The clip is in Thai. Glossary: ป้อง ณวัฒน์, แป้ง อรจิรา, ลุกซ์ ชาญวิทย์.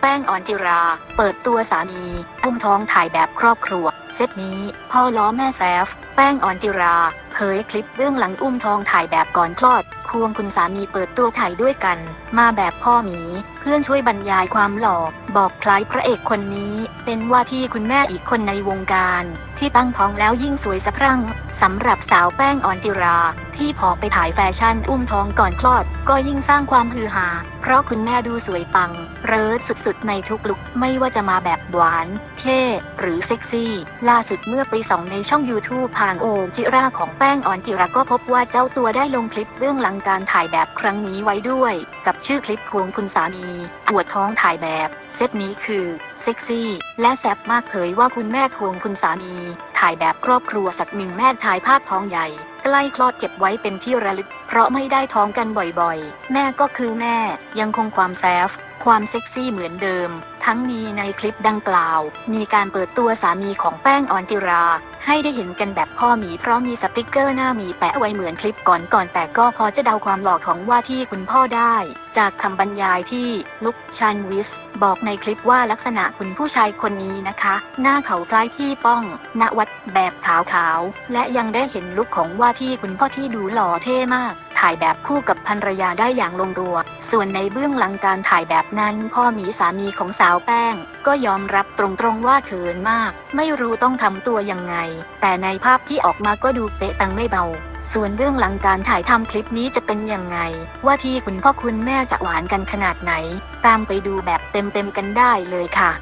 แป้งออนจิราเปิดตัวสามีอุ้มท้องถ่ายแบบครอบครัวเซตนี้พ่อล้อแม่แซฟแป้งออนจิราเผยคลิปเรื่องหลังอุ้มท้องถ่ายแบบก่อนคลอดควงคุณสามีเปิดตัวถ่ายด้วยกันมาแบบพ่อหมีเพื่อนช่วยบรรยายความหล่อบอกคล้ายพระเอกคนนี้เป็นว่าที่คุณแม่อีกคนในวงการที่ตั้งท้องแล้วยิ่งสวยสะพรั่งสำหรับสาวแป้งออนจิราที่พอไปถ่ายแฟชั่นอุ้มท้องก่อนคลอดก็ยิ่งสร้างความฮือฮาเพราะคุณแม่ดูสวยปังเริศสุดๆในทุกลุคไม่ว่าจะมาแบบหวานเท่หรือเซ็กซี่ล่าสุดเมื่อไปส่องในช่อง YouTube ทางโอมจิราของแป้งออนจิราก็พบว่าเจ้าตัวได้ลงคลิปเบื้องหลังการถ่ายแบบครั้งนี้ไว้ด้วยกับชื่อคลิปควงคุณสามีอวดท้องถ่ายแบบเซตนี้คือเซ็กซี่และแซ่บมากเผยว่าคุณแม่ควงคุณสามีถ่ายแบบครอบครัวสักหนึ่งแม่ถ่ายภาพท้องใหญ่ใกล้คลอดเก็บไว้เป็นที่ระลึกเพราะไม่ได้ท้องกันบ่อยๆแม่ก็คือแม่ยังคงความแซฟความเซ็กซี่เหมือนเดิมทั้งนี้ในคลิปดังกล่าวมีการเปิดตัวสามีของแป้งออนจิราให้ได้เห็นกันแบบพ่อหมีเพราะมีสติ๊กเกอร์หน้าหมีแปะไว้เหมือนคลิปก่อนแต่ก็พอจะเดาความหล่อของว่าที่คุณพ่อได้จากคำบรรยายที่ลุคชานวิสบอกในคลิปว่าลักษณะคุณผู้ชายคนนี้นะคะหน้าเขาคล้ายพี่ป้องณวัฒน์แบบขาวๆและยังได้เห็นลุคของว่าที่คุณพ่อที่ดูหล่อเท่มากถ่ายแบบคู่กับภรรยาได้อย่างลงตัวส่วนในเบื้องหลังการถ่ายแบบนั้นพ่อหมีสามีของสาวแป้งก็ยอมรับตรงๆว่าเขินมากไม่รู้ต้องทำตัวยังไงแต่ในภาพที่ออกมาก็ดูเป๊ะปังไม่เบาส่วนเรื่องหลังการถ่ายทำคลิปนี้จะเป็นยังไงว่าที่คุณพ่อคุณแม่จะหวานกันขนาดไหนตามไปดูแบบเต็มๆกันได้เลยค่ะ